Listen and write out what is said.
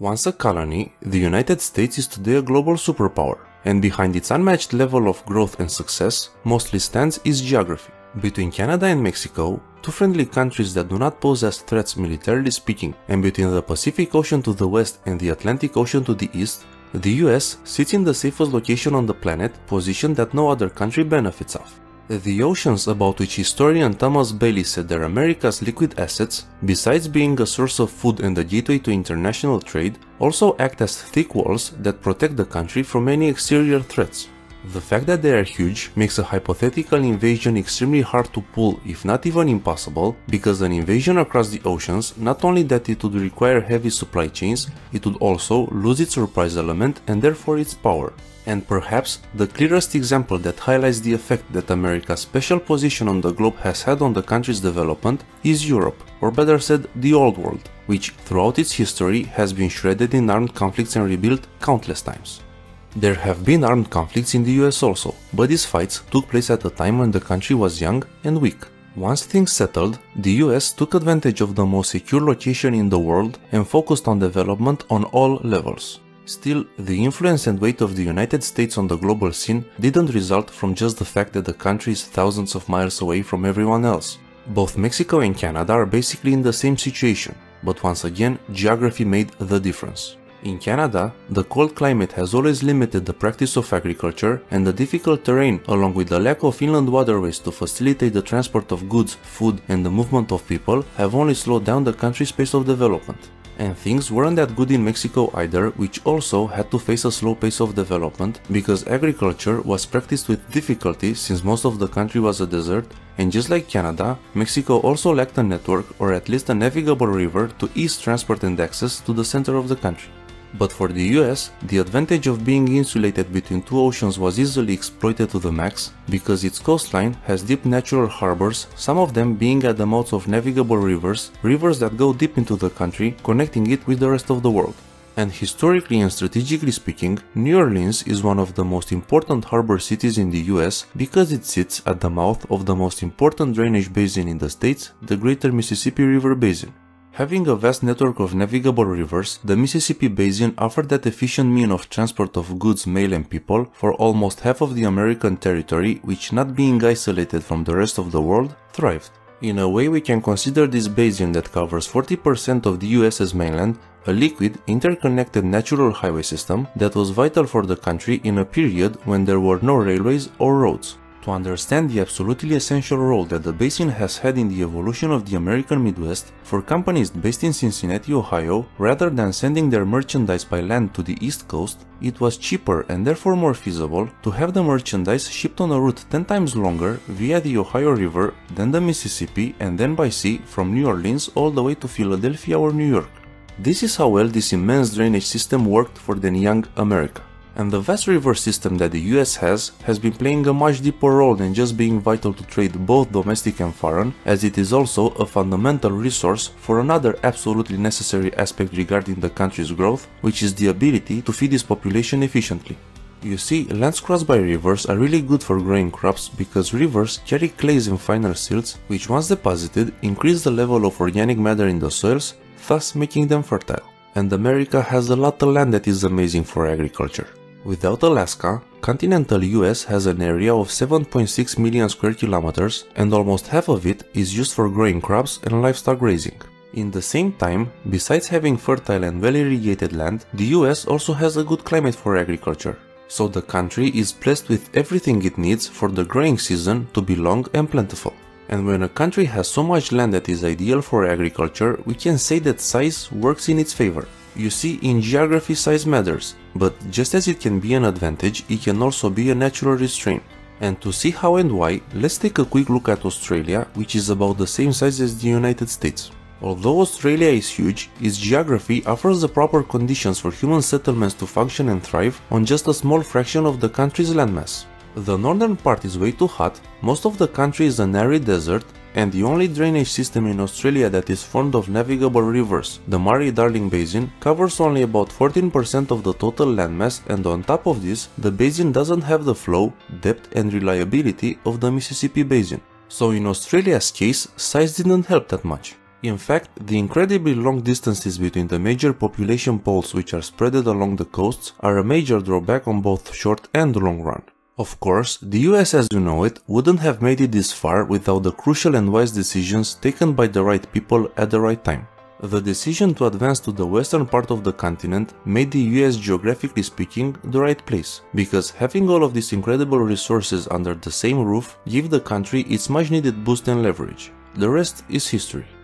Once a colony, the United States is today a global superpower, and behind its unmatched level of growth and success mostly stands its geography. Between Canada and Mexico, two friendly countries that do not pose as threats militarily speaking, and between the Pacific Ocean to the west and the Atlantic Ocean to the east, the US sits in the safest location on the planet, position that no other country benefits of. The oceans, about which historian Thomas Bailey said they're America's liquid assets, besides being a source of food and a gateway to international trade, also act as thick walls that protect the country from any exterior threats. The fact that they are huge makes a hypothetical invasion extremely hard to pull, if not even impossible, because an invasion across the oceans, not only that it would require heavy supply chains, it would also lose its surprise element and therefore its power. And perhaps the clearest example that highlights the effect that America's special position on the globe has had on the country's development is Europe, or better said, the Old World, which throughout its history has been shredded in armed conflicts and rebuilt countless times. There have been armed conflicts in the US also, but these fights took place at a time when the country was young and weak. Once things settled, the US took advantage of the most secure location in the world and focused on development on all levels. Still, the influence and weight of the United States on the global scene didn't result from just the fact that the country is thousands of miles away from everyone else. Both Mexico and Canada are basically in the same situation, but once again, geography made the difference. In Canada, the cold climate has always limited the practice of agriculture, and the difficult terrain, along with the lack of inland waterways to facilitate the transport of goods, food, and the movement of people, have only slowed down the country's pace of development. And things weren't that good in Mexico either, which also had to face a slow pace of development because agriculture was practiced with difficulty since most of the country was a desert, and just like Canada, Mexico also lacked a network or at least a navigable river to ease transport and access to the center of the country. But for the US, the advantage of being insulated between two oceans was easily exploited to the max because its coastline has deep natural harbors, some of them being at the mouths of navigable rivers, rivers that go deep into the country, connecting it with the rest of the world. And historically and strategically speaking, New Orleans is one of the most important harbor cities in the US because it sits at the mouth of the most important drainage basin in the States, the Greater Mississippi River Basin. Having a vast network of navigable rivers, the Mississippi Basin offered that efficient mean of transport of goods, mail and people for almost half of the American territory, which, not being isolated from the rest of the world, thrived. In a way, we can consider this basin that covers 40% of the US's mainland a liquid, interconnected natural highway system that was vital for the country in a period when there were no railways or roads. To understand the absolutely essential role that the basin has had in the evolution of the American Midwest, for companies based in Cincinnati, Ohio, rather than sending their merchandise by land to the East Coast, it was cheaper and therefore more feasible to have the merchandise shipped on a route 10 times longer via the Ohio River, then the Mississippi, and then by sea from New Orleans all the way to Philadelphia or New York. This is how well this immense drainage system worked for then young America. And the vast river system that the US has been playing a much deeper role than just being vital to trade, both domestic and foreign, as it is also a fundamental resource for another absolutely necessary aspect regarding the country's growth, which is the ability to feed its population efficiently. You see, lands crossed by rivers are really good for growing crops because rivers carry clays and finer silts, which once deposited increase the level of organic matter in the soils, thus making them fertile. And America has a lot of land that is amazing for agriculture. Without Alaska, continental US has an area of 7.6 million square kilometers, and almost half of it is used for growing crops and livestock raising. In the same time, besides having fertile and well-irrigated land, the US also has a good climate for agriculture. So the country is blessed with everything it needs for the growing season to be long and plentiful. And when a country has so much land that is ideal for agriculture, we can say that size works in its favor. You see, in geography size matters, but just as it can be an advantage, it can also be a natural restraint. And to see how and why, let's take a quick look at Australia, which is about the same size as the United States. Although Australia is huge, its geography offers the proper conditions for human settlements to function and thrive on just a small fraction of the country's landmass. The northern part is way too hot, most of the country is an arid desert, and the only drainage system in Australia that is formed of navigable rivers, the Murray-Darling Basin, covers only about 14% of the total landmass, and on top of this, the basin doesn't have the flow, depth and reliability of the Mississippi Basin. So in Australia's case, size didn't help that much. In fact, the incredibly long distances between the major population poles which are spread along the coasts are a major drawback on both short and long run. Of course, the US as you know it wouldn't have made it this far without the crucial and wise decisions taken by the right people at the right time. The decision to advance to the western part of the continent made the US geographically speaking the right place, because having all of these incredible resources under the same roof gave the country its much needed boost and leverage. The rest is history.